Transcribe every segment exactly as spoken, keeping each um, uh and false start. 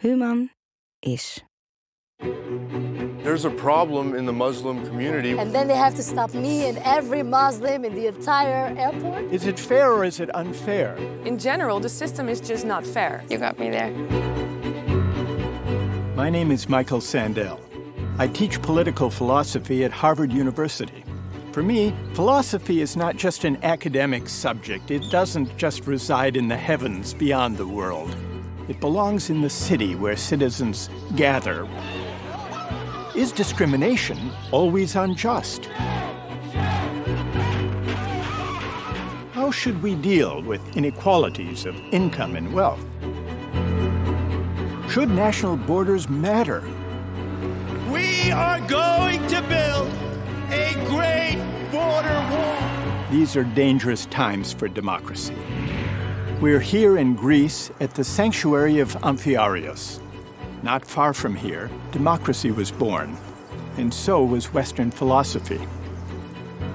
human is. There's a problem in the Muslim community. And then they have to stop me and every Muslim in the entire airport. Is it fair or is it unfair? In general, the system is just not fair. You got me there. My name is Michael Sandel. I teach political philosophy at Harvard University. For me, philosophy is not just an academic subject. It doesn't just reside in the heavens beyond the world. It belongs in the city where citizens gather. Is discrimination always unjust? How should we deal with inequalities of income and wealth? Should national borders matter? We are going to build a great border wall. These are dangerous times for democracy. We're here in Greece at the sanctuary of Amphiarius. Not far from here, democracy was born, and so was Western philosophy.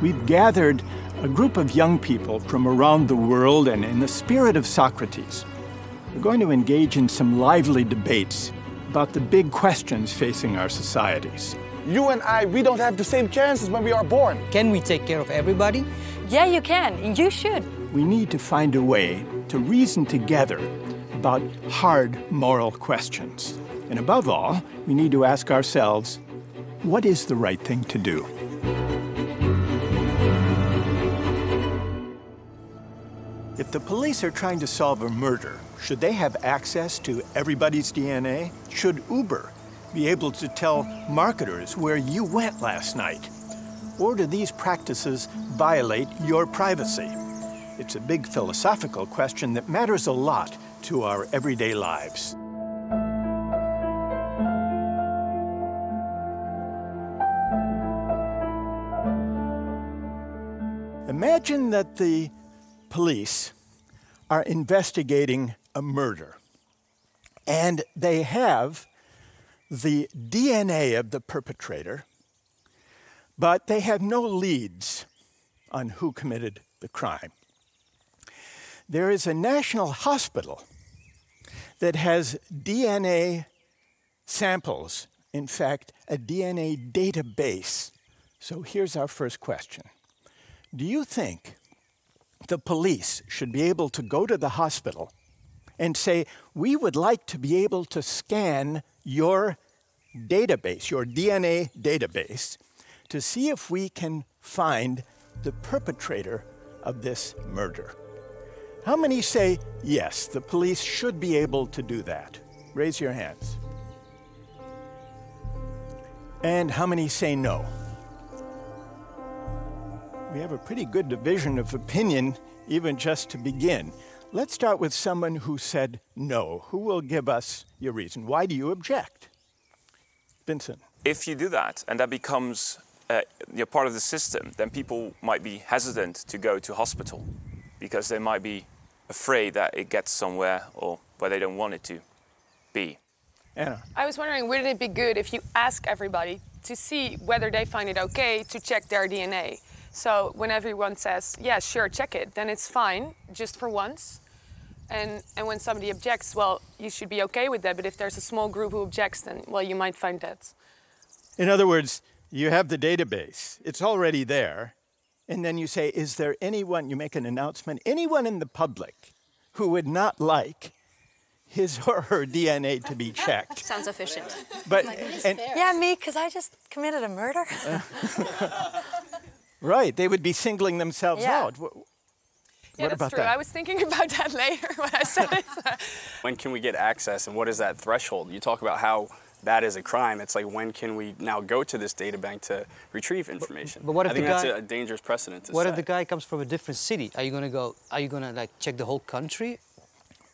We've gathered a group of young people from around the world, and in the spirit of Socrates, we're going to engage in some lively debates about the big questions facing our societies. You and I, we don't have the same chances when we are born. Can we take care of everybody? Yeah, you can, and you should. We need to find a way to reason together about hard moral questions. And above all, we need to ask ourselves, what is the right thing to do? If the police are trying to solve a murder, should they have access to everybody's D N A? Should Uber be able to tell marketers where you went last night? Or do these practices violate your privacy? It's a big philosophical question that matters a lot to our everyday lives. Imagine that the police are investigating a murder, and they have the D N A of the perpetrator, but they have no leads on who committed the crime. There is a national hospital that has D N A samples, in fact, a D N A database. So here's our first question. Do you think the police should be able to go to the hospital and say, we would like to be able to scan your database, your D N A database, to see if we can find the perpetrator of this murder? How many say, yes, the police should be able to do that? Raise your hands. And how many say no? We have a pretty good division of opinion, even just to begin. Let's start with someone who said no. Who will give us your reason? Why do you object? Vincent. If you do that, and that becomes uh, you're part of the system, then people might be hesitant to go to hospital because they might be afraid that it gets somewhere or where they don't want it to be. Anna. I was wondering, wouldn't it be good if you ask everybody to see whether they find it okay to check their D N A? So when everyone says, yeah, sure, check it, then it's fine, just for once. And, and when somebody objects, well, you should be okay with that, but if there's a small group who objects, then, well, you might find that. In other words, you have the database, it's already there, and then you say, is there anyone, you make an announcement, anyone in the public who would not like his or her D N A to be checked? Sounds efficient. But, and, yeah, me, because I just committed a murder. Right, they would be singling themselves yeah. out. What, yeah, what that's about true. That? I was thinking about that later when I said it. When can we get access, and what is that threshold? You talk about how that is a crime. It's like, when can we now go to this data bank to retrieve information? But, but what if I think the guy, that's a dangerous precedent to set. What if the guy comes from a different city? Are you going to go, are you going to like check the whole country?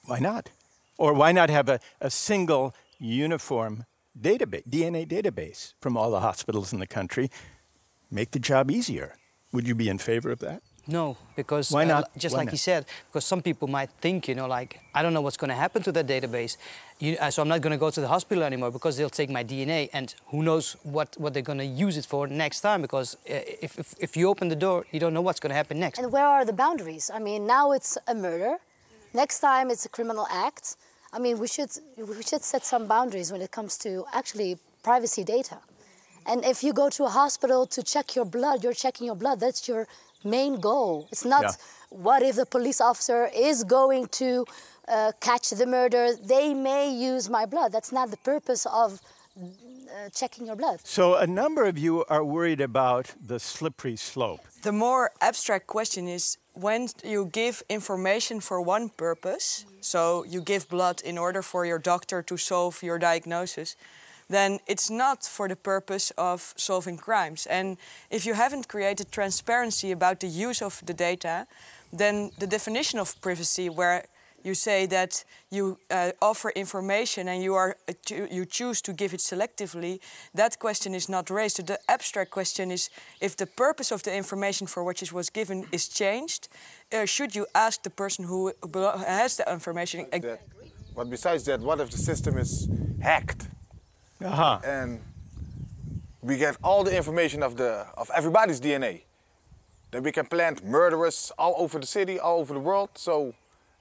Why not? Or why not have a, a single uniform database, D N A database from all the hospitals in the country? Make the job easier. Would you be in favor of that? No, because Why not? Uh, just Why like not? He said, because some people might think, you know, like, I don't know what's going to happen to that database, you, uh, so I'm not going to go to the hospital anymore because they'll take my D N A, and who knows what, what they're going to use it for next time, because uh, if, if, if you open the door, you don't know what's going to happen next. And where are the boundaries? I mean, now it's a murder. Next time it's a criminal act. I mean, we should, we should set some boundaries when it comes to actually privacy data. And if you go to a hospital to check your blood, you're checking your blood. That's your main goal. It's not, yeah. what if the police officer is going to uh, catch the murderer? They may use my blood. That's not the purpose of uh, checking your blood. So a number of you are worried about the slippery slope. The more abstract question is, when you give information for one purpose, so you give blood in order for your doctor to solve your diagnosis, then it's not for the purpose of solving crimes. And if you haven't created transparency about the use of the data, then the definition of privacy, where you say that you uh, offer information and you, are, uh, cho you choose to give it selectively, that question is not raised. So the abstract question is, if the purpose of the information for which it was given is changed, uh, should you ask the person who has the information? But, that, but besides that, what if the system is hacked? Uh-huh. And we get all the information of, the, of everybody's D N A. Then we can plant murderers all over the city, all over the world, so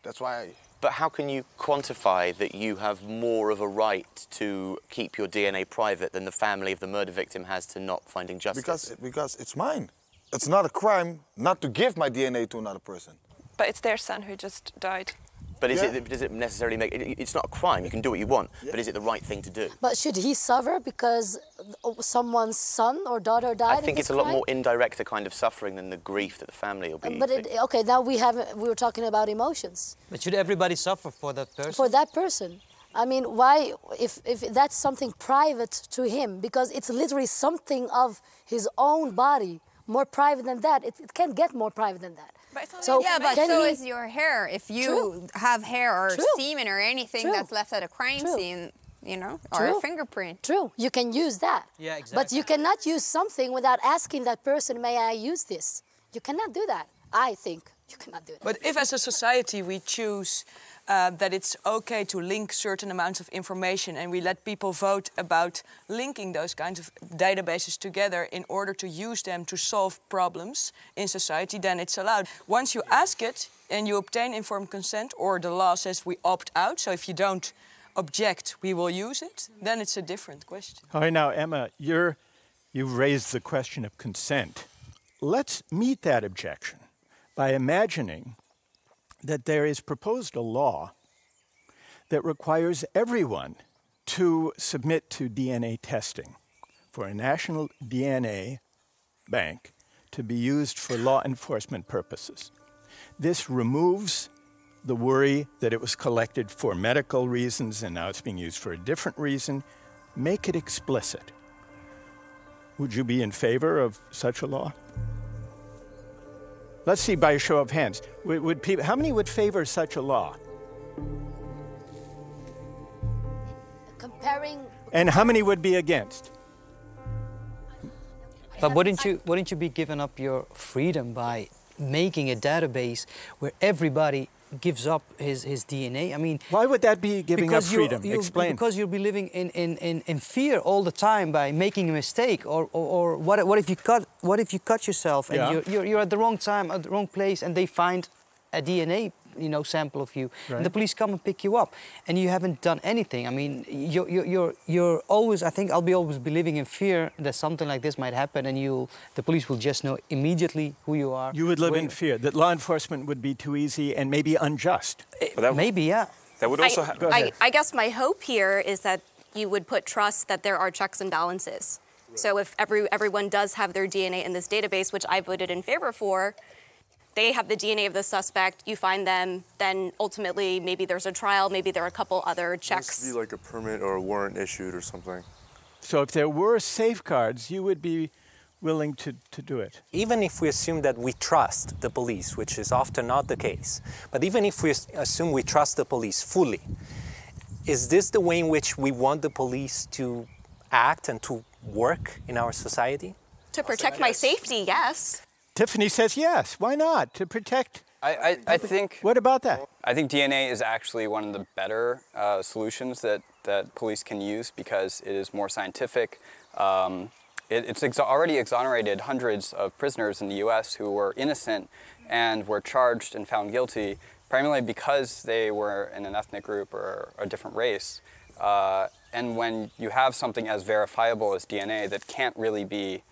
that's why... I... But how can you quantify that you have more of a right to keep your D N A private than the family of the murder victim has to not finding justice? Because, because it's mine. It's not a crime not to give my D N A to another person. But it's their son who just died. But is yeah. it, does it necessarily make... It's not a crime, you can do what you want, yeah. but is it the right thing to do? But should he suffer because someone's son or daughter died? I think it's a crime? lot more indirect a kind of suffering than the grief that the family will be... But it, OK, now we have... We were talking about emotions. But should everybody suffer for that person? For that person. I mean, why... If, if that's something private to him, because it's literally something of his own body, more private than that, it, it can't get more private than that. But so, yeah, but so we... is your hair. If you True. have hair or True. semen or anything True. that's left at a crime True. scene, you know, True. or a fingerprint. True, you can use that. Yeah, exactly. But you cannot use something without asking that person, may I use this? You cannot do that, I think. You cannot do it. But if, as a society, we choose uh, that it's okay to link certain amounts of information and we let people vote about linking those kinds of databases together in order to use them to solve problems in society, then it's allowed. Once you ask it and you obtain informed consent, or the law says we opt out, so if you don't object, we will use it, then it's a different question. All right, now, Emma, you're, you've raised the question of consent. Let's meet that objection by imagining that there is proposed a law that requires everyone to submit to D N A testing for a national D N A bank to be used for law enforcement purposes. This removes the worry that it was collected for medical reasons and now it's being used for a different reason. Make it explicit. Would you be in favor of such a law? Let's see by a show of hands. Would, would people, how many would favor such a law? Comparing. And how many would be against? But wouldn't you wouldn't you be giving up your freedom by making a database where everybody gives up his, his D N A? I mean, why would that be giving up freedom? You, you, Explain. Because you'll be living in, in, in, in fear all the time by making a mistake, or, or, or what, what if you cut what if you cut yourself and yeah. you're, you're, you're at the wrong time, at the wrong place, and they find a D N A you know sample of you, right. and the police come and pick you up, and you haven't done anything. I mean, you're you're you're, you're always. I think I'll be always be living in fear that something like this might happen, and you the police will just know immediately who you are. You would live in fear that law enforcement would be too easy and maybe unjust. It, that maybe, yeah. That would also. I, Go ahead. I, I guess my hope here is that you would put trust that there are checks and balances. Right. So if every everyone does have their D N A in this database, which I voted in favor for. They have the D N A of the suspect, you find them, then ultimately maybe there's a trial, maybe there are a couple other checks. There must be like a permit or a warrant issued or something. So if there were safeguards, you would be willing to, to do it? Even if we assume that we trust the police, which is often not the case, but even if we assume we trust the police fully, is this the way in which we want the police to act and to work in our society? To protect my safety, yes. Tiffany says yes. Why not? To protect... I, I, I think... What about that? I think D N A is actually one of the better uh, solutions that, that police can use because it is more scientific. Um, it, it's ex already exonerated hundreds of prisoners in the U S who were innocent and were charged and found guilty primarily because they were in an ethnic group or a different race. Uh, and when you have something as verifiable as D N A that can't really be,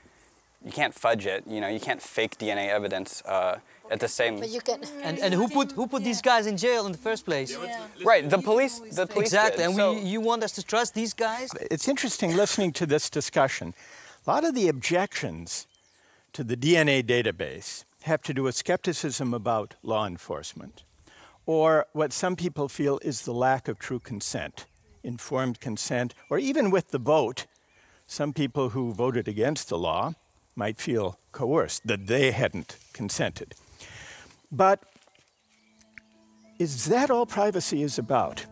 you can't fudge it, you know, you can't fake D N A evidence uh, at the same... But you can... And, and who put, who put yeah. these guys in jail in the first place? Yeah. Right, the police, the police Exactly, did. and so, we, you want us to trust these guys? It's interesting listening to this discussion. A lot of the objections to the D N A database have to do with skepticism about law enforcement, or what some people feel is the lack of true consent, informed consent, or even with the vote. Some people who voted against the law might feel coerced, that they hadn't consented. But is that all privacy is about?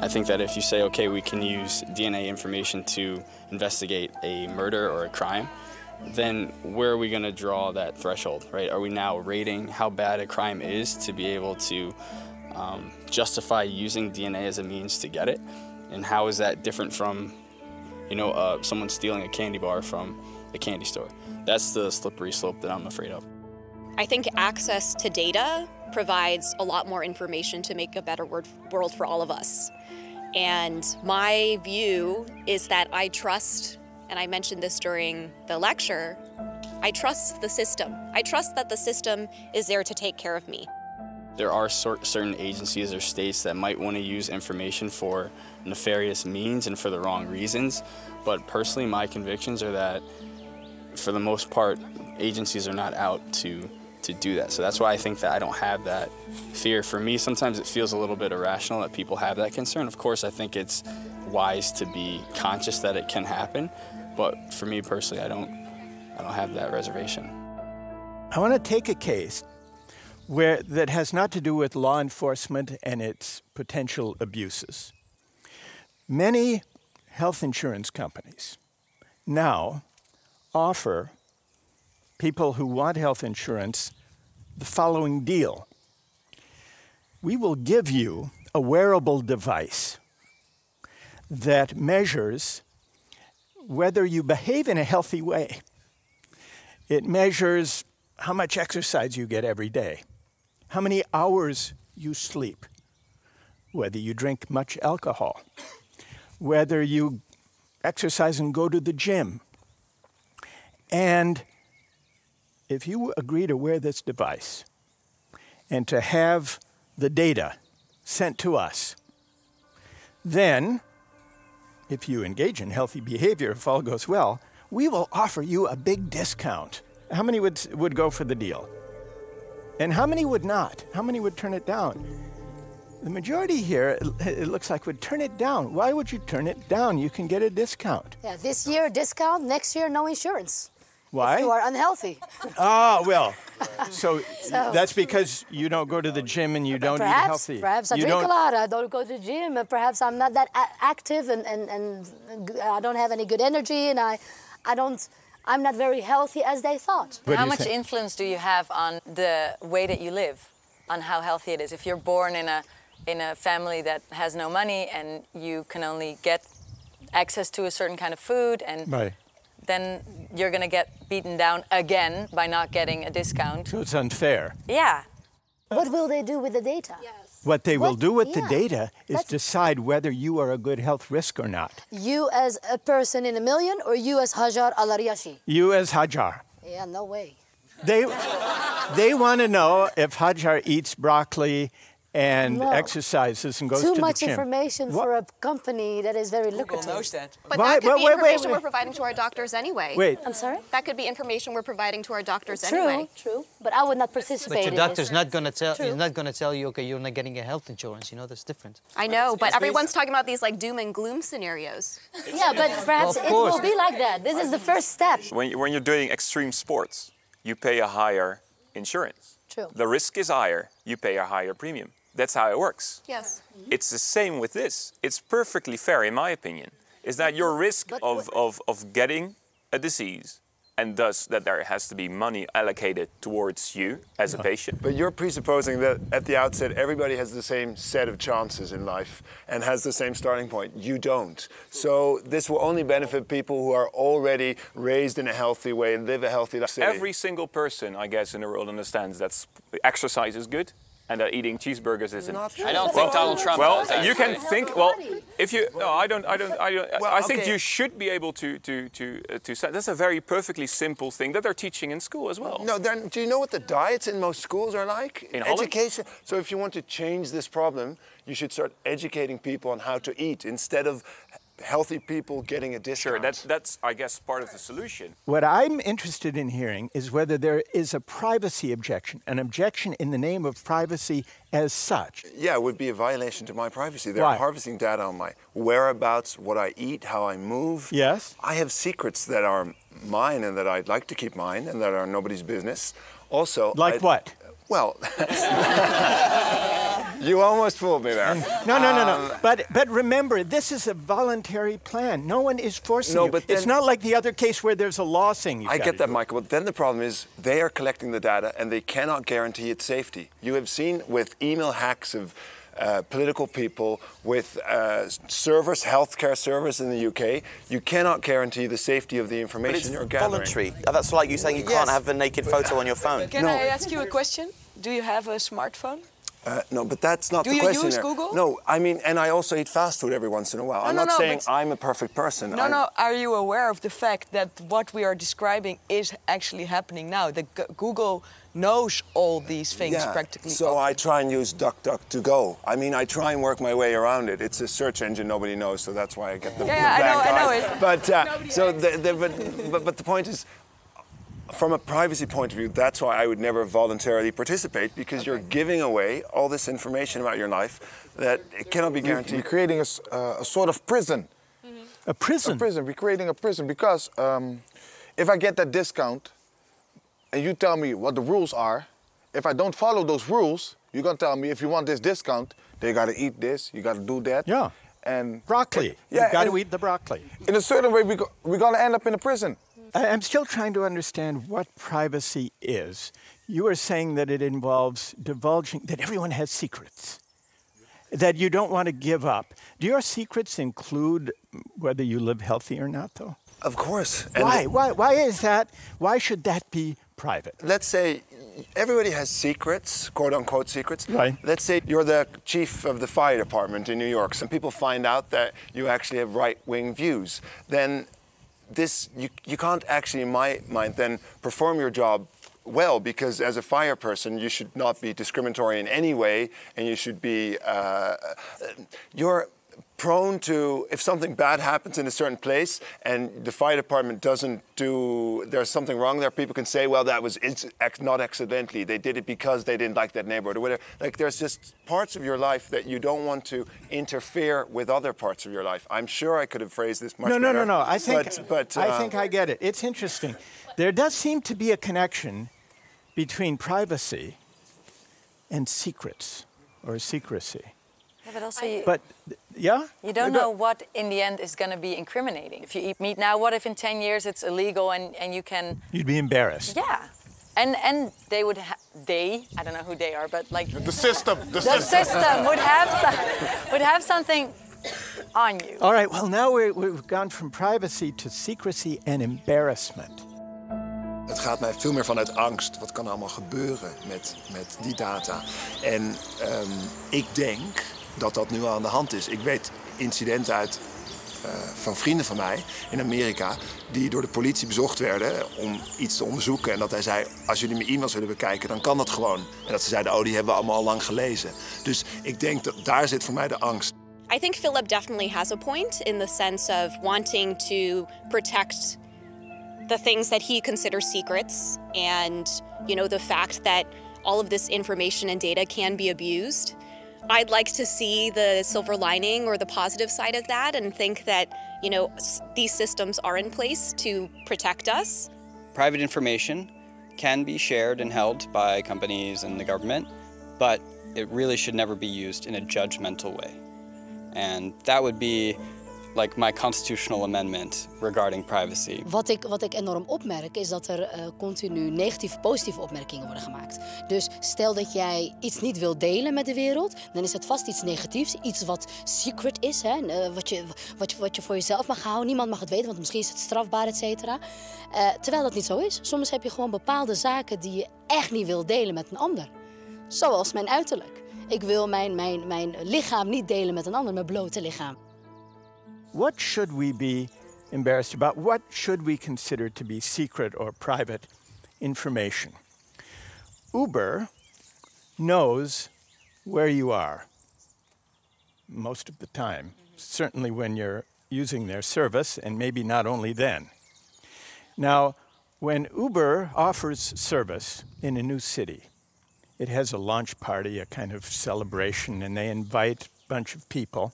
I think that if you say, okay, we can use D N A information to investigate a murder or a crime, then where are we going to draw that threshold, right? Are we now rating how bad a crime is to be able to um, justify using D N A as a means to get it? And how is that different from, you know, uh, someone stealing a candy bar from a candy store? That's the slippery slope that I'm afraid of. I think access to data provides a lot more information to make a better world for all of us. And my view is that I trust, and I mentioned this during the lecture, I trust the system. I trust that the system is there to take care of me. There are certain agencies or states that might want to use information for nefarious means and for the wrong reasons, but personally my convictions are that, for the most part, agencies are not out to, to do that. So that's why I think that I don't have that fear. For me, sometimes it feels a little bit irrational that people have that concern. Of course, I think it's wise to be conscious that it can happen, but for me personally, I don't, I don't have that reservation. I want to take a case where that has not to do with law enforcement and its potential abuses. Many health insurance companies now offer people who want health insurance the following deal. We will give you a wearable device that measures whether you behave in a healthy way. It measures how much exercise you get every day, how many hours you sleep, whether you drink much alcohol, whether you exercise and go to the gym. And if you agree to wear this device and to have the data sent to us, then if you engage in healthy behavior, if all goes well, we will offer you a big discount. How many would, would go for the deal? And how many would not? How many would turn it down? The majority here, it looks like, would turn it down. Why would you turn it down? You can get a discount. Yeah, this year discount, next year no insurance. Why? If you are unhealthy. Ah, well, so, so that's because you don't go to the gym and you don't perhaps, eat healthy. Perhaps I you drink don't... a lot, I don't go to the gym, and perhaps I'm not that active and, and, and I don't have any good energy and I, I don't... I'm not very healthy as they thought. How much think? influence do you have on the way that you live, on how healthy it is? If you're born in a, in a family that has no money and you can only get access to a certain kind of food, and right. then you're going to get beaten down again by not getting a discount. So it's unfair. Yeah. What will they do with the data? Yeah. What they what? will do with yeah. the data is That's... decide whether you are a good health risk or not. You as a person in a million, or you as Hajar al-Ariashi? You as Hajar. Yeah, no way. They, they want to know if Hajar eats broccoli and no. exercises and goes Too to the gym. Too much information what? for a company that is very lucrative. Google knows that. But Why? that could wait, be wait, information wait, wait. we're providing to our doctors anyway. Wait. I'm sorry? That could be information we're providing to our doctors True. anyway. True. True. But I would not participate. But your doctor's not going to tell. He's not going to tell you, okay, you're not getting a health insurance. You know, that's different. I know, but everyone's talking about these like doom and gloom scenarios. Yeah, but perhaps well, it will be like that. This is the first step. When when you're doing extreme sports, you pay a higher insurance. True. The risk is higher. You pay a higher premium. That's how it works. Yes. It's the same with this. It's perfectly fair, in my opinion, is that your risk of, of, of getting a disease, and thus that there has to be money allocated towards you as a patient. But you're presupposing that at the outset, everybody has the same set of chances in life and has the same starting point. You don't. So this will only benefit people who are already raised in a healthy way and live a healthy life. Every single person, I guess, in the world understands that exercise is good. and they're eating cheeseburgers is an... I don't think Donald Trump Well, does, you can think, well, if you... No, I don't, I don't, I don't... Well, I think okay. you should be able to... to, to, uh, to that's a very perfectly simple thing that they're teaching in school as well. No, then, do you know what the diets in most schools are like? In Holland? Education. So if you want to change this problem, you should start educating people on how to eat instead of healthy people getting a discount. Sure, that, that's, I guess, part of the solution. What I'm interested in hearing is whether there is a privacy objection, an objection in the name of privacy as such. Yeah, it would be a violation to my privacy. They're right. harvesting data on my whereabouts, what I eat, how I move. Yes. I have secrets that are mine and that I'd like to keep mine and that are nobody's business. Also... Like I'd, what? Well... You almost fooled me there. No, no, no, no. Um, but, but remember, this is a voluntary plan. No one is forcing no, you. But then, it's not like the other case where there's a law saying you I get that, Michael. But then the problem is they are collecting the data and they cannot guarantee its safety. You have seen with email hacks of uh, political people, with uh, servers, healthcare servers in the U K, you cannot guarantee the safety of the information but it's you're gathering. Voluntary. That's like you saying you yes. can't have a naked photo on your phone. Can no. I ask you a question? Do you have a smartphone? Uh, no, but that's not Do the question. Do you use there. Google? No, I mean, and I also eat fast food every once in a while. No, I'm no, not no, saying I'm a perfect person. No, I'm... no, are you aware of the fact that what we are describing is actually happening now? That Google knows all these things yeah, practically. So often. I try and use DuckDuckGo. I mean, I try and work my way around it. It's a search engine nobody knows, so that's why I get the, yeah, the black I know, eyes. I know it. But, uh, so the, the, but, but, but the point is, from a privacy point of view, that's why I would never voluntarily participate, because okay. you're giving away all this information about your life that it cannot be guaranteed. We're creating a, uh, a sort of prison. Mm-hmm. A prison? A prison. We're creating a prison because um, if I get that discount and you tell me what the rules are, if I don't follow those rules, you're going to tell me if you want this discount, they got to eat this, you got to do that. Yeah. And broccoli. It, yeah, You've got to eat the broccoli. In a certain way, we go, we're going to end up in a prison. I'm still trying to understand what privacy is. You are saying that it involves divulging, that everyone has secrets, that you don't want to give up. Do your secrets include whether you live healthy or not, though? Of course. Why? Why, why is that? Why should that be private? Let's say everybody has secrets, quote-unquote secrets. Right. Let's say you're the chief of the fire department in New York. Some people find out that you actually have right-wing views. Then... This, you, you can't actually, in my mind, then perform your job well, because as a fire person, you should not be discriminatory in any way, and you should be, uh, you're prone to, if something bad happens in a certain place, and the fire department doesn't do, there's something wrong there, people can say, well, that was not accidentally, they did it because they didn't like that neighborhood, or whatever. Like, there's just parts of your life that you don't want to interfere with other parts of your life. I'm sure I could have phrased this much no, better. No, no, no, I think, but, but, uh, I think I get it. It's interesting. There does seem to be a connection between privacy and secrets, or secrecy. Yeah, but also, you, but, yeah? you don't know what in the end is going to be incriminating. If you eat meat now, what if in ten years it's illegal and, and you can... You'd be embarrassed. Yeah. And, and they would ha they, I don't know who they are, but like... The system, the, the system. The system would have, some, would have something on you. All right, well, now we're, we've gone from privacy to secrecy and embarrassment. Het gaat mij veel meer vanuit angst. Wat kan er allemaal gebeuren met, met die data? En um, ik denk... dat dat nu al aan de hand is. Ik weet incidenten uit, uh, van vrienden van mij in Amerika... die door de politie bezocht werden om iets te onderzoeken. En dat hij zei, als jullie mijn e-mails willen bekijken, dan kan dat gewoon. En dat ze zeiden, oh, die hebben we allemaal al lang gelezen. Dus ik denk, dat daar zit voor mij de angst. I think Philip definitely has a point in the sense of wanting to protect the things that he considers secrets. And, you know, the fact that all of this information and data can be abused... I'd like to see the silver lining or the positive side of that and think that, you know, these systems are in place to protect us. Private information can be shared and held by companies and the government, but it really should never be used in a judgmental way. And that would be like my constitutional amendment regarding privacy. Wat ik, wat ik enorm opmerk is dat er uh, continu negatieve, positieve opmerkingen worden gemaakt. Dus stel dat jij iets niet wilt delen met de wereld, dan is het vast iets negatiefs. Iets wat secret is, hè, uh, wat, je, wat, wat je voor jezelf mag houden. Niemand mag het weten, want misschien is het strafbaar, et cetera. Uh, terwijl dat niet zo is. Soms heb je gewoon bepaalde zaken die je echt niet wilt delen met een ander. zoals mijn uiterlijk. Ik wil mijn, mijn, mijn lichaam niet delen met een ander, mijn blote lichaam. What should we be embarrassed about? What should we consider to be secret or private information? Uber knows where you are most of the time, certainly when you're using their service, and maybe not only then. Now, when Uber offers service in a new city, it has a launch party, a kind of celebration, and they invite a bunch of people.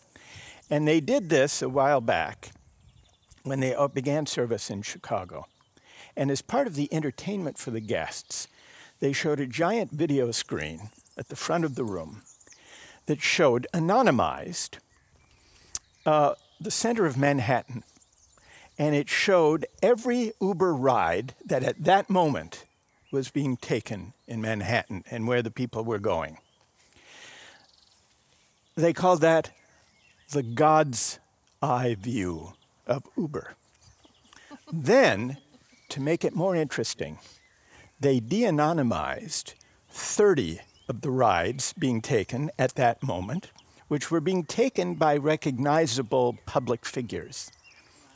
And they did this a while back when they began service in Chicago. And as part of the entertainment for the guests, they showed a giant video screen at the front of the room that showed, anonymized, uh, the center of Manhattan. And it showed every Uber ride that at that moment was being taken in Manhattan and where the people were going. They called that the God's eye view of Uber. Then, to make it more interesting, they de-anonymized thirty of the rides being taken at that moment, which were being taken by recognizable public figures.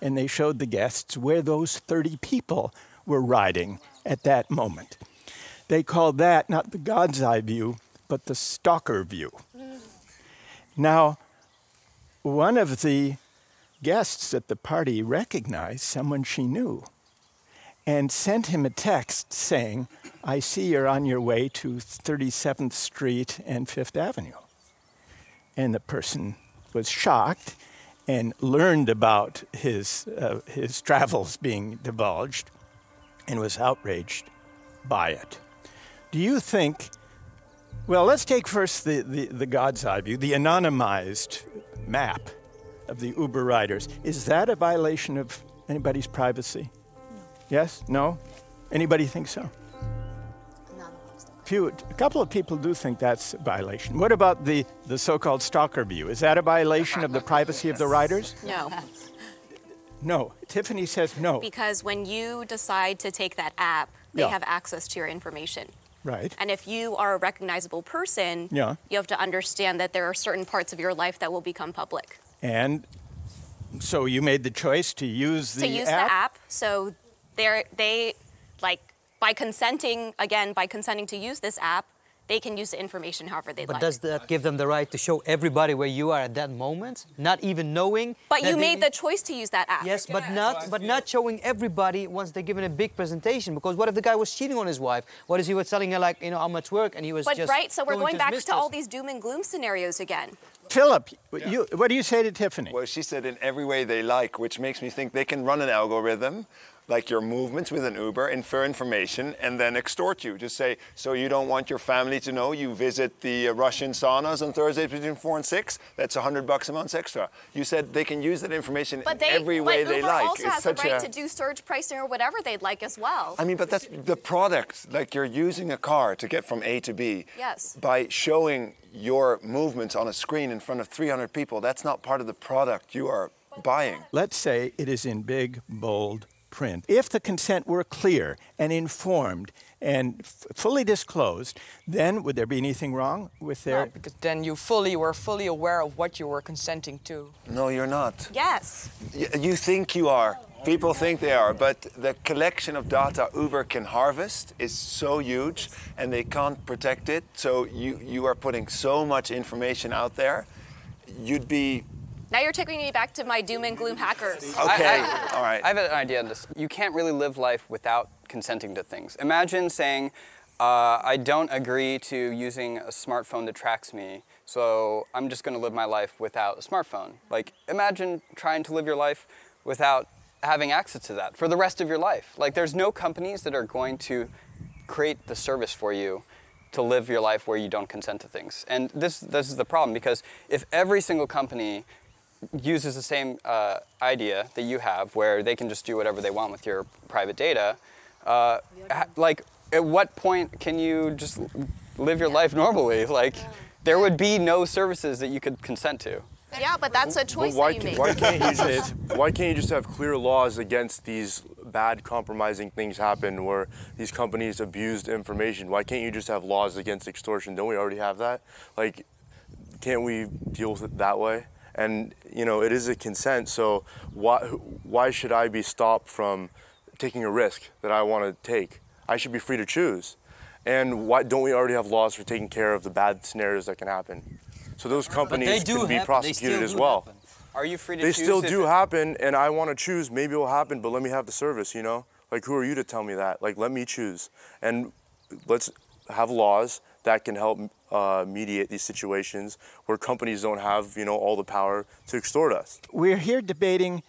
And they showed the guests where those thirty people were riding at that moment. They called that not the God's eye view, but the stalker view. Now, one of the guests at the party recognized someone she knew and sent him a text saying, I see you're on your way to thirty-seventh Street and Fifth Avenue. And the person was shocked and learned about his, uh, his travels being divulged and was outraged by it. Do you think, well, let's take first the, the, the God's eye view, the anonymized map of the Uber riders. Is that a violation of anybody's privacy? No. Yes? No? Anybody think so? Few, a couple of people do think that's a violation. What about the, the so-called stalker view? Is that a violation of the privacy of the riders? No. No. Tiffany says no. Because when you decide to take that app, they yeah. have access to your information. Right. And if you are a recognizable person, yeah. you have to understand that there are certain parts of your life that will become public. And so you made the choice to use the app? To use app? the app. So they're, they, like... By consenting, again, by consenting to use this app, they can use the information however they like. But does that give them the right to show everybody where you are at that moment, not even knowing? But you made the choice to use that app. Yes, but not, but not showing everybody once they're given a big presentation, because what if the guy was cheating on his wife? What if he was telling her, like, you know, how much work, and he was just... But right, so we're going back to all these doom and gloom scenarios again. Philip, yeah. you, what do you say to Tiffany? Well, she said in every way they like, which makes me think they can run an algorithm, like your movements with an Uber, infer information, and then extort you. Just say, so you don't want your family to know you visit the uh, Russian saunas on Thursdays between four and six? That's one hundred bucks a month extra. You said they can use that information but in they, every way Uber they like. But also it's has the right a... to do surge pricing or whatever they'd like as well. I mean, but that's the product. Like, you're using a car to get from A to B. Yes. By showing your movements on a screen in front of three hundred people, that's not part of the product you are buying. Let's say it is in big, bold print. If the consent were clear and informed and f fully disclosed, then would there be anything wrong with their... No, because then you fully were fully aware of what you were consenting to. No, you're not. Yes. Y you think you are. People think they are, but the collection of data Uber can harvest is so huge and they can't protect it, so you, you are putting so much information out there, you'd be... Now you're taking me back to my doom and gloom hackers. Okay, I, I, all right. I have an idea on this. You can't really live life without consenting to things. Imagine saying, uh, I don't agree to using a smartphone that tracks me, so I'm just going to live my life without a smartphone. Like, imagine trying to live your life without having access to that for the rest of your life. Like, there's no companies that are going to create the service for you to live your life where you don't consent to things. And this, this is the problem, because if every single company uses the same uh, idea that you have, where they can just do whatever they want with your private data, uh, ha like, at what point can you just live your yeah. life normally? Like, yeah. there would be no services that you could consent to. Yeah, but that's a choice well, why, that you make. Why can't you just, why can't you just have clear laws against these bad compromising things happen where these companies abused information? Why can't you just have laws against extortion? Don't we already have that? Like, can't we deal with it that way? And, you know, it is a consent, so why, why should I be stopped from taking a risk that I want to take? I should be free to choose. And why don't we already have laws for taking care of the bad scenarios that can happen? So those companies can be prosecuted as well. Happen. Are you free to they choose? They still do happen, and I want to choose. Maybe it will happen, but let me have the service, you know? Like, who are you to tell me that? Like, let me choose. And let's have laws that can help uh, mediate these situations where companies don't have, you know, all the power to extort us. We're here debating,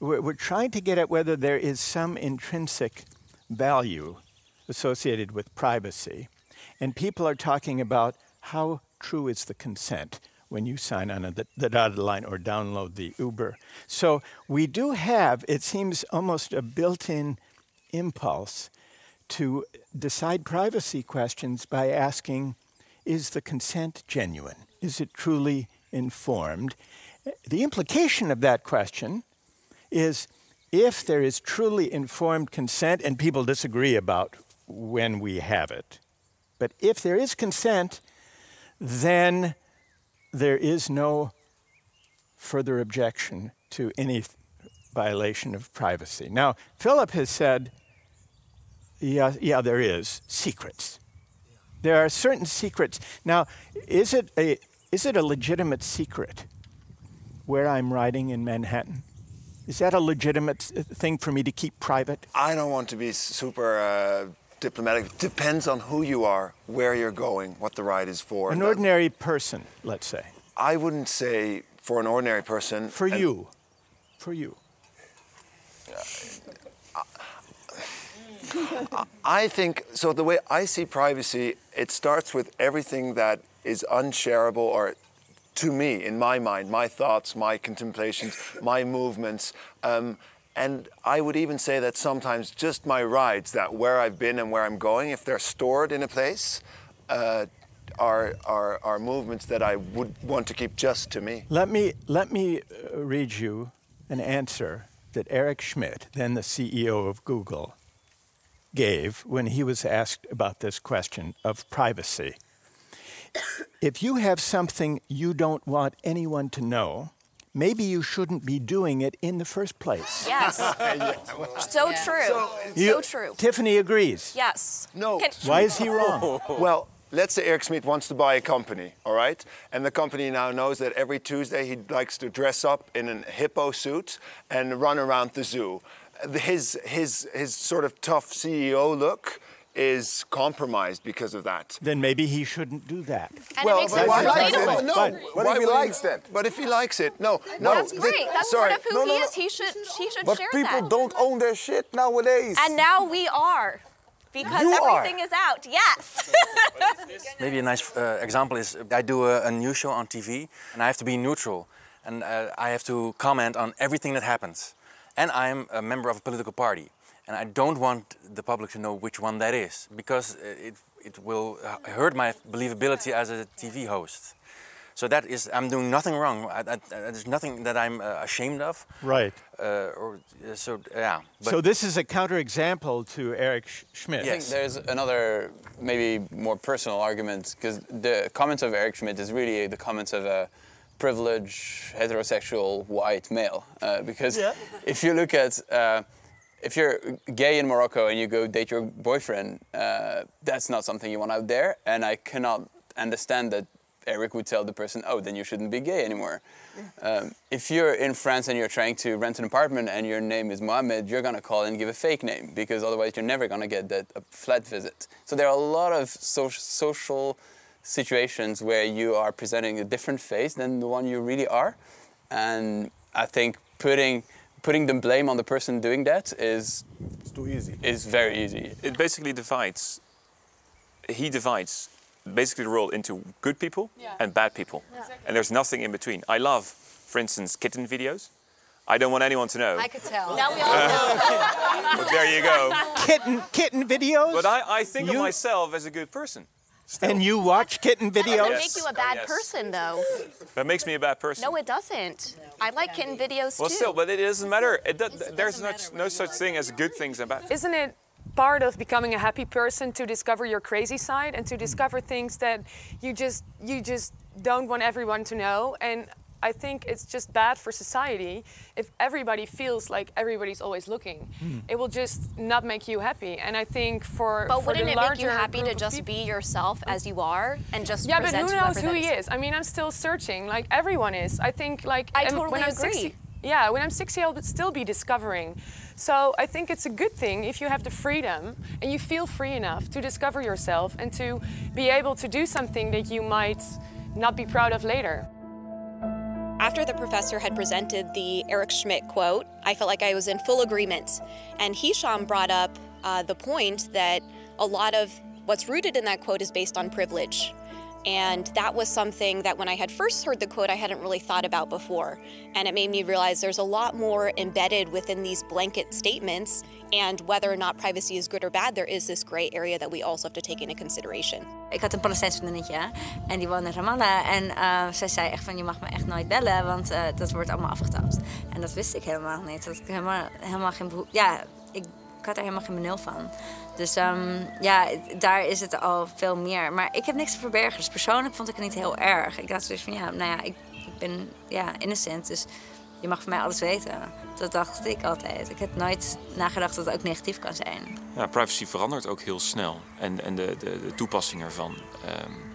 we're, we're trying to get at whether there is some intrinsic value associated with privacy. And people are talking about how true is the consent when you sign on the, the dotted line or download the Uber. So we do have, it seems, almost a built-in impulse to decide privacy questions by asking, is the consent genuine? Is it truly informed? The implication of that question is, if there is truly informed consent, and people disagree about when we have it, but if there is consent, then there is no further objection to any violation of privacy. Now, Philip has said, yeah, yeah, there is secrets. There are certain secrets. Now, is it a is it a legitimate secret where I'm riding in Manhattan? Is that a legitimate thing for me to keep private? I don't want to be super uh, diplomatic. Depends on who you are, where you're going, what the ride is for. An ordinary um, person, let's say. I wouldn't say for an ordinary person. For you. For you. I think, so the way I see privacy, it starts with everything that is unshareable or to me, in my mind, my thoughts, my contemplations, my movements. Um, and I would even say that sometimes just my rides, that where I've been and where I'm going, if they're stored in a place, uh, are, are, are movements that I would want to keep just to me. Let me, let me read you an answer that Eric Schmidt, then the C E O of Google, gave when he was asked about this question of privacy. If you have something you don't want anyone to know, maybe you shouldn't be doing it in the first place. Yes. So true. So, you, so true. Tiffany agrees. Yes. No. Can, Why is he wrong? Well, let's say Eric Schmidt wants to buy a company, all right? And the company now knows that every Tuesday he likes to dress up in a hippo suit and run around the zoo. His, his, his sort of tough C E O look is compromised because of that. Then maybe he shouldn't do that. And well, it makes why likes it? No, no. But, what if he likes that? But if he likes it, no, no. That's great. They, That's sorry. part of who no, no, he is. He should, he should but share that. But people don't own their shit nowadays. And now we are. Because you everything are. is out, yes. Maybe a nice uh, example is, I do a, a news show on T V, and I have to be neutral. And uh, I have to comment on everything that happens. And I'm a member of a political party, and I don't want the public to know which one that is, because it, it will hurt my believability as a T V host. So that is, I'm doing nothing wrong. I, I, there's nothing that I'm uh, ashamed of. Right. Uh, or, uh, so, yeah. But so this is a counterexample to Eric Schmidt. Yes. I think there's another, maybe more personal argument, because the comments of Eric Schmidt is really the comments of a privileged, heterosexual, white male. Uh, because yeah. if you look at, uh, if you're gay in Morocco and you go date your boyfriend, uh, that's not something you want out there. And I cannot understand that Eric would tell the person, oh, then you shouldn't be gay anymore. Um, if you're in France and you're trying to rent an apartment and your name is Mohammed, you're going to call and give a fake name, because otherwise you're never going to get that flat visit. So there are a lot of so social situations where you are presenting a different face than the one you really are, and I think putting putting the blame on the person doing that is it's too easy. Is very easy. It basically divides. He divides basically the world into good people yeah. and bad people, yeah. exactly. and there's nothing in between. I love, for instance, kitten videos. I don't want anyone to know. I could tell. Now we all know. But there you go. Kitten kitten videos. But I I think you... of myself as a good person. Still. And you watch kitten videos? That doesn't make you a bad oh, yes. person, though. That makes me a bad person. No, it doesn't. No, I like kitten be. videos, well, too. Well, still, but it doesn't matter. It do it doesn't there's matter no, no such like thing as good things and bad things. Isn't it part of becoming a happy person to discover your crazy side and to discover things that you just, you just don't want everyone to know? And I think it's just bad for society if everybody feels like everybody's always looking. Mm. It will just not make you happy. And I think for but for wouldn't the it larger make you happy to just people, be yourself as you are and just yeah, present but who knows who he is? I mean, I'm still searching. Like everyone is. I think like I totally when I'm agree. sixty, yeah, when I'm sixty, I'll still be discovering. So I think it's a good thing if you have the freedom and you feel free enough to discover yourself and to be able to do something that you might not be proud of later. After the professor had presented the Eric Schmidt quote, I felt like I was in full agreement. And Hisham brought up uh, the point that a lot of what's rooted in that quote is based on privilege. And that was something that when I had first heard the quote, I hadn't really thought about before. And it made me realize there's a lot more embedded within these blanket statements. And whether or not privacy is good or bad, there is this gray area that we also have to take into consideration. Ik had een Palestijns vriendinnetje en die woonde in Ramallah. En uh, zij zei echt van, je mag me echt nooit bellen, want uh, dat wordt allemaal afgetapt. En dat wist ik helemaal niet. Dat ik helemaal, helemaal geen behoefte... Ja, ik, ik had er helemaal geen benul van. Dus um, ja, daar is het al veel meer. Maar ik heb niks te verbergen, dus persoonlijk vond ik het niet heel erg. Ik dacht dus van, ja, nou ja, ik, ik ben ja, innocent, dus... Je mag van mij alles weten. Dat dacht ik altijd. Ik heb nooit nagedacht dat het ook negatief kan zijn. Ja, privacy verandert ook heel snel. En, en de, de, de toepassing ervan. Um,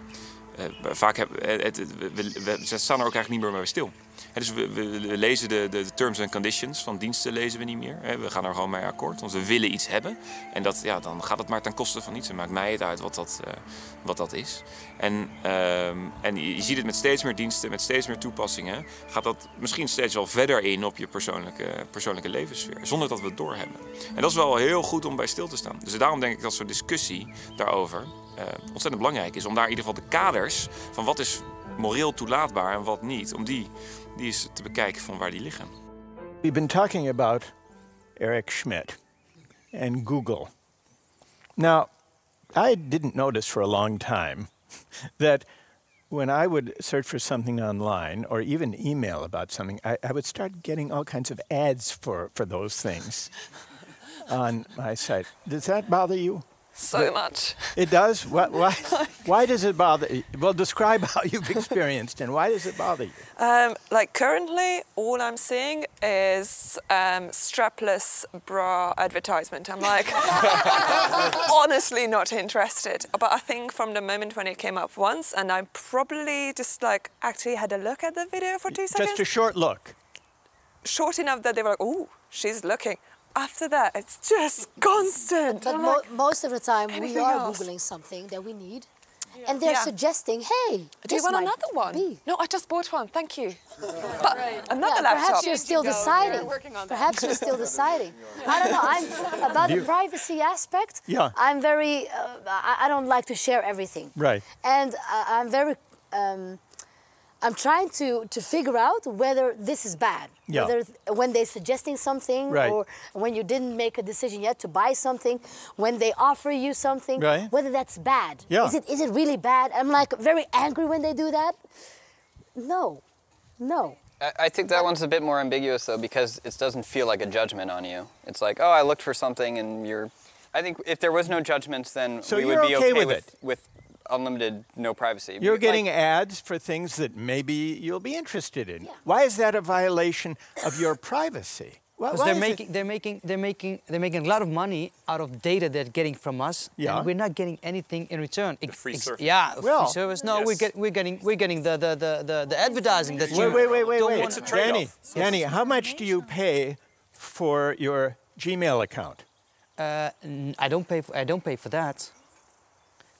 uh, vaak heb, het, we, we, we staan er ook eigenlijk niet meer bij stil. He, dus we, we, we lezen de, de terms and conditions van diensten lezen we niet meer. He, we gaan er gewoon mee akkoord. Want we willen iets hebben. En dat, ja, dan gaat het maar ten koste van iets. En maakt mij het uit wat dat, uh, wat dat is. En, uh, en je, je ziet het met steeds meer diensten, met steeds meer toepassingen. Gaat dat misschien steeds wel verder in op je persoonlijke, persoonlijke levenssfeer. Zonder dat we het doorhebben. En dat is wel heel goed om bij stil te staan. Dus daarom denk ik dat zo'n discussie daarover uh, ontzettend belangrijk is. Om daar in ieder geval de kaders van wat is moreel toelaatbaar en wat niet. Om die... die is te bekijken van waar die liggen. We've been talking about Eric Schmidt and Google. Now, I didn't notice for a long time that when I would search for something online or even email about something, I, I would start getting all kinds of ads for, for those things on my site. Does that bother you? So much. It does? Why, why, why does it bother you? Well, describe how you've experienced and why does it bother you? Um, like currently, all I'm seeing is um, strapless bra advertisement. I'm like, honestly not interested. But I think from the moment when it came up once, and I probably just like actually had a look at the video for two just seconds. Just a short look? Short enough that they were like, ooh, she's looking. After that, it's just constant. But mo like, most of the time, we are else? Googling something that we need. Yeah. And they're yeah. suggesting, hey, do you want another one? Be. No, I just bought one, thank you. Yeah. But right. another yeah, laptop. Perhaps you're still deciding. We're perhaps you're still deciding. I don't know, I'm, about the privacy aspect, yeah. I'm very, uh, I don't like to share everything. Right. And I'm very, um, I'm trying to, to figure out whether this is bad. Yeah. Whether when they're suggesting something right. or when you didn't make a decision yet to buy something, when they offer you something, right. whether that's bad. Yeah. Is it, is it really bad? I'm like very angry when they do that. No, no. I, I think that one's a bit more ambiguous though because it doesn't feel like a judgment on you. It's like, oh, I looked for something and you're... I think if there was no judgments, then so we would be okay, okay with, with, it. with unlimited, no privacy. You're getting like, ads for things that maybe you'll be interested in. Yeah. Why is that a violation of your privacy? Because they're making, they're making, they're making, they're making a lot of money out of data they're getting from us, yeah. and we're not getting anything in return. The free service. Yeah, well, free service. No, yes. we're, get, we're getting, we're getting the the the the, the advertising that. Wait, wait, wait, wait, wait. It's a trade-off. Danny, Danny, how much do you pay for your Gmail account? Uh, I don't pay. For, I don't pay for that.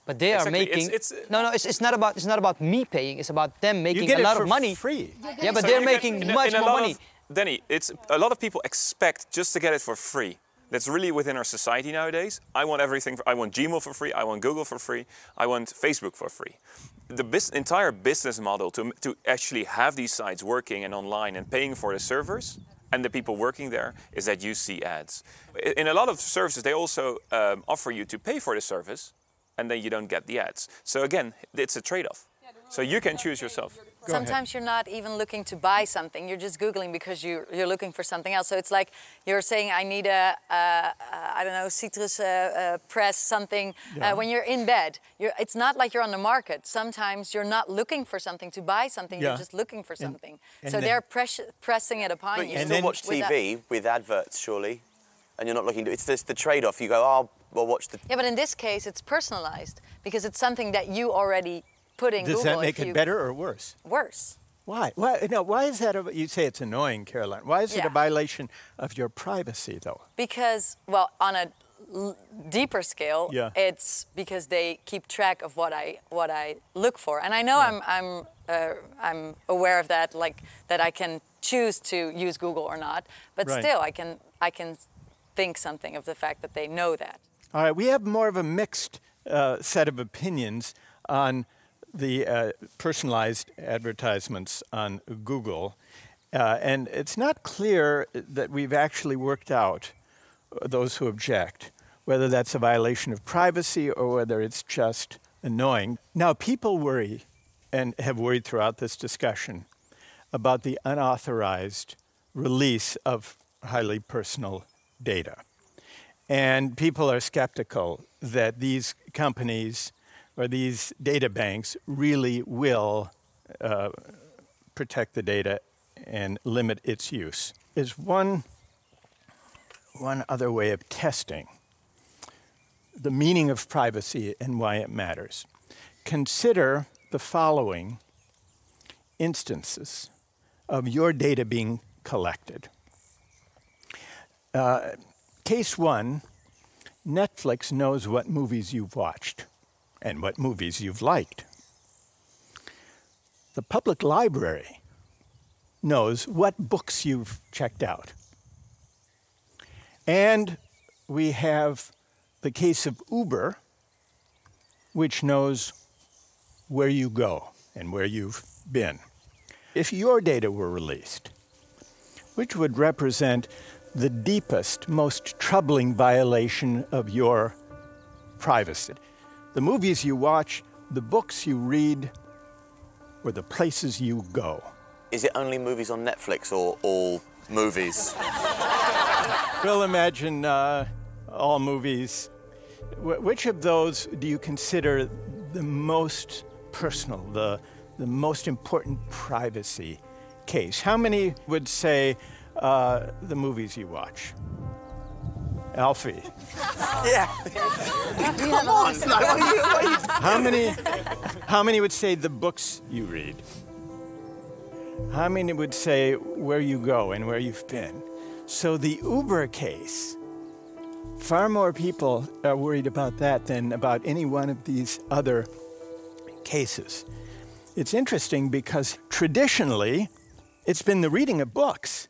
But they exactly. are making it's, it's, no, no. It's, it's not about it's not about me paying. It's about them making a lot of money. You get it for free. Yeah, but so they're making get, much in a, in a more money. Of, Danny, it's a lot of people expect just to get it for free. That's really within our society nowadays. I want everything. For, I want Gmail for free. I want Google for free. I want Facebook for free. The bis entire business model to to actually have these sites working and online and paying for the servers. And the people working there is that you see ads. In a lot of services, they also um, offer you to pay for the service. and then you don't get the ads. So again, it's a trade-off. Yeah, so you can choose yourself. Go Sometimes ahead. You're not even looking to buy something. You're just Googling because you're, you're looking for something else. So it's like you're saying, I need a, uh, uh, I don't know, citrus uh, uh, press, something. Yeah. Uh, when you're in bed, you're, it's not like you're on the market. Sometimes you're not looking for something to buy something. Yeah. You're just looking for something. And, and so then, they're press pressing it upon but you. And then watch T V with, with adverts, surely. And you're not looking to, it's just the trade-off. You go, oh, well, watch the... Yeah, but in this case, it's personalized because it's something that you already... Does Google, that make it you... better or worse? Worse. Why? Why? No. Why is that? A, you say it's annoying, Caroline. Why is yeah. it a violation of your privacy, though? Because, well, on a l deeper scale, yeah. it's because they keep track of what I what I look for, and I know yeah. I'm I'm uh, I'm aware of that, like that I can choose to use Google or not, but right. still, I can I can think something of the fact that they know that. All right, we have more of a mixed uh, set of opinions on the uh, personalized advertisements on Google. Uh, and it's not clear that we've actually worked out, those who object, whether that's a violation of privacy or whether it's just annoying. Now, people worry, and have worried throughout this discussion, about the unauthorized release of highly personal data. And people are skeptical that these companies or these data banks really will uh, protect the data and limit its use. There's one, one other way of testing the meaning of privacy and why it matters. Consider the following instances of your data being collected. Uh, case one, Netflix knows what movies you've watched and what movies you've liked. The public library knows what books you've checked out. And we have the case of Uber, which knows where you go and where you've been. If your data were released, which would represent the deepest, most troubling violation of your privacy? The movies you watch, the books you read, or the places you go. Is it only movies on Netflix or all movies? We'll imagine uh, all movies. Wh which of those do you consider the most personal, the, the most important privacy case? How many would say uh, the movies you watch? Alfie. Yeah. Come on. How many, how many would say the books you read? How many would say where you go and where you've been? So the Uber case, far more people are worried about that than about any one of these other cases. It's interesting because traditionally, it's been the reading of books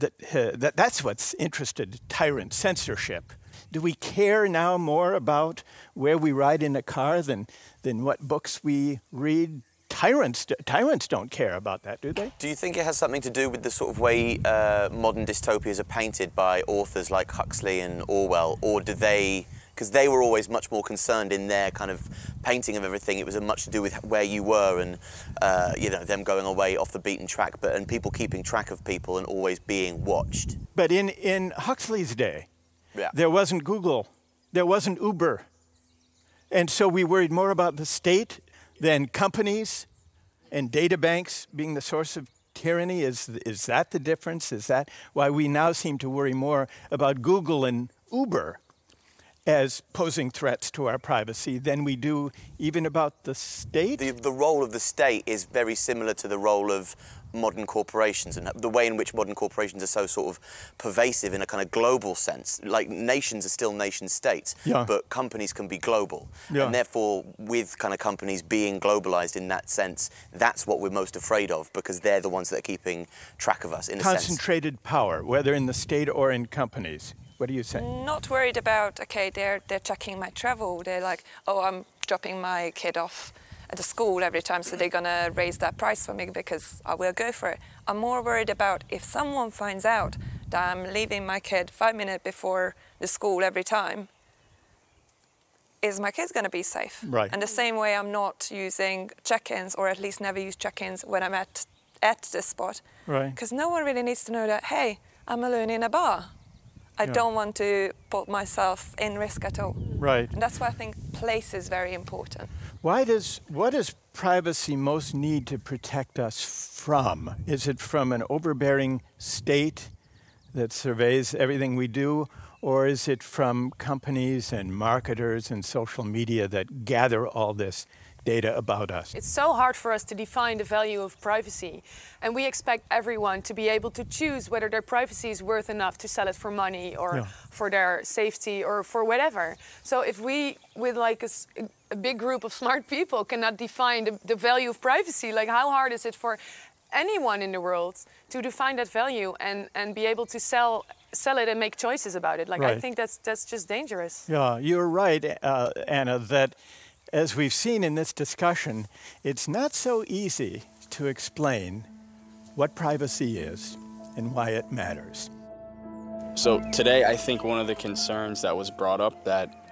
That, uh, that that's what's interested tyrant censorship. Do we care now more about where we ride in a car than than what books we read? Tyrants tyrants don't care about that, do they? Do you think it has something to do with the sort of way uh, modern dystopias are painted by authors like Huxley and Orwell, or do they? Because they were always much more concerned in their kind of painting of everything. It was much to do with where you were and uh, you know, them going away off the beaten track, but and people keeping track of people and always being watched. But in, in Huxley's day, yeah. there wasn't Google, there wasn't Uber. And so we worried more about the state than companies and data banks being the source of tyranny. Is, is that the difference? Is that why we now seem to worry more about Google and Uber as posing threats to our privacy than we do even about the state? The, the role of the state is very similar to the role of modern corporations, and the way in which modern corporations are so sort of pervasive in a kind of global sense. Like, nations are still nation states, yeah. but companies can be global. Yeah. And therefore, with kind of companies being globalized in that sense, that's what we're most afraid of, because they're the ones that are keeping track of us, in a sense. Concentrated power, whether in the state or in companies. What do you say? Not worried about, okay, they're, they're checking my travel. They're like, oh, I'm dropping my kid off at the school every time, so they're going to raise that price for me because I will go for it. I'm more worried about if someone finds out that I'm leaving my kid five minutes before the school every time, is my kid's going to be safe? Right. And the same way I'm not using check-ins, or at least never use check-ins when I'm at, at this spot. Right. Because no one really needs to know that, hey, I'm alone in a bar. I yeah. don't want to put myself in risk at all. Right. And that's why I think place is very important. Why does, what does privacy most need to protect us from? Is it from an overbearing state that surveils everything we do? Or is it from companies and marketers and social media that gather all this data about us? It's so hard for us to define the value of privacy. And we expect everyone to be able to choose whether their privacy is worth enough to sell it for money or yeah. for their safety or for whatever. So if we, with like a, a big group of smart people, cannot define the, the value of privacy, like how hard is it for anyone in the world to define that value and, and be able to sell sell it and make choices about it? Like, right. I think that's, that's just dangerous. Yeah, you're right, uh, Anna, that as we've seen in this discussion, it's not so easy to explain what privacy is and why it matters. So today, I think one of the concerns that was brought up that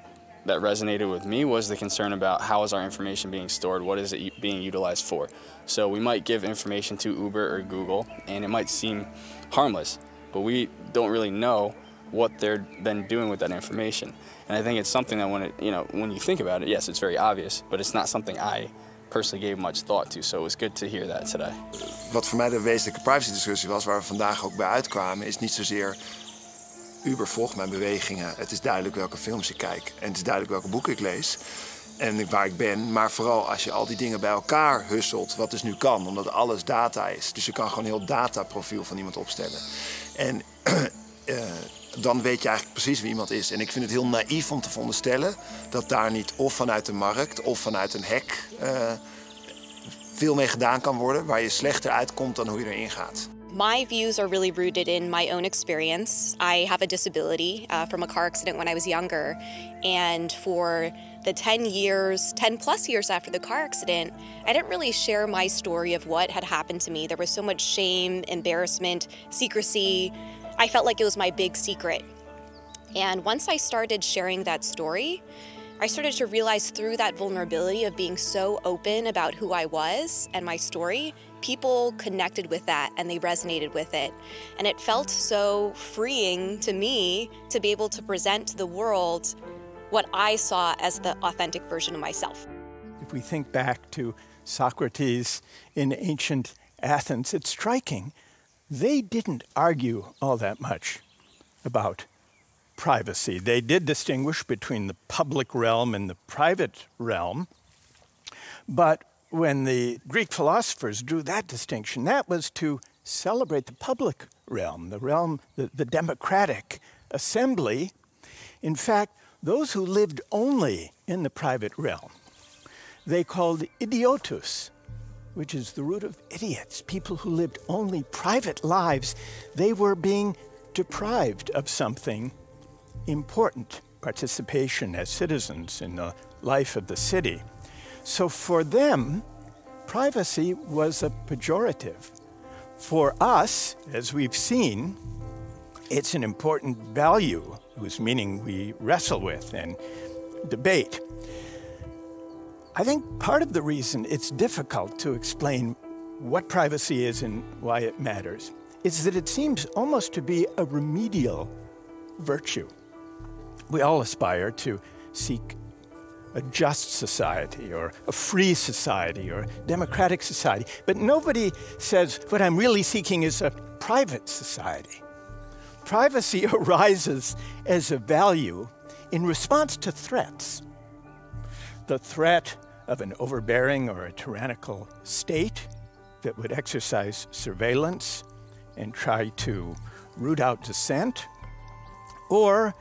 that resonated with me was the concern about how is our information being stored? What is it being utilized for? So we might give information to Uber or Google, and it might seem harmless, but we don't really know what they're then doing with that information. And I think it's something that when it, you know, when you think about it, yes, it's very obvious, but it's not something I personally gave much thought to, so it was good to hear that today. Wat voor mij de wezenlijke privacy discussie was, waar we vandaag ook bij uitkwamen, is niet zozeer Uber volgt mijn bewegingen. Het is duidelijk welke films ik kijk en het is duidelijk welke boeken ik lees en waar ik ben. Maar vooral als je al die dingen bij elkaar husselt, wat dus nu kan, omdat alles data is. Dus je kan gewoon een heel dataprofiel van iemand opstellen. En uh, dan weet je eigenlijk precies wie iemand is. En ik vind het heel naïef om te veronderstellen dat daar niet of vanuit de markt of vanuit een hack uh, veel mee gedaan kan worden, waar je slechter uitkomt dan hoe je erin gaat. My views are really rooted in my own experience. I have a disability uh, from a car accident when I was younger. And for the ten years, ten plus years after the car accident, I didn't really share my story of what had happened to me. There was so much shame, embarrassment, secrecy. I felt like it was my big secret. And once I started sharing that story, I started to realize through that vulnerability of being so open about who I was and my story, people connected with that and they resonated with it. And it felt so freeing to me to be able to present to the world what I saw as the authentic version of myself. If we think back to Socrates in ancient Athens, it's striking. They didn't argue all that much about privacy. They did distinguish between the public realm and the private realm, but when the Greek philosophers drew that distinction, that was to celebrate the public realm, the realm, the, the democratic assembly. In fact, those who lived only in the private realm, they called idiotus, which is the root of idiots, people who lived only private lives. They were being deprived of something important, participation as citizens in the life of the city. So for them, privacy was a pejorative. For us, as we've seen, it's an important value whose meaning we wrestle with and debate. I think part of the reason it's difficult to explain what privacy is and why it matters is that it seems almost to be a remedial virtue. We all aspire to seek a just society or a free society or a democratic society, but nobody says what I'm really seeking is a private society. Privacy arises as a value in response to threats. The threat of an overbearing or a tyrannical state that would exercise surveillance and try to root out dissent, or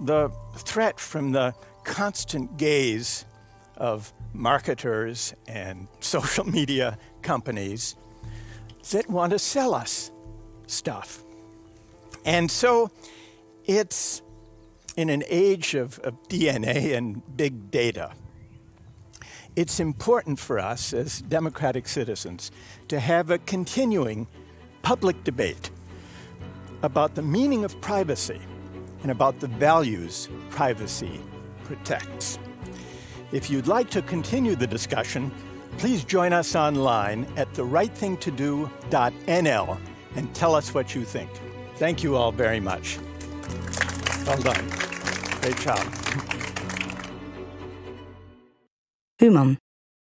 the threat from the constant gaze of marketers and social media companies that want to sell us stuff. And so it's in an age of, of D N A and big data, it's important for us as democratic citizens to have a continuing public debate about the meaning of privacy and about the values privacy protects. If you'd like to continue the discussion, please join us online at the right thing to do dot n l and tell us what you think. Thank you all very much. Well done. Great job. Human.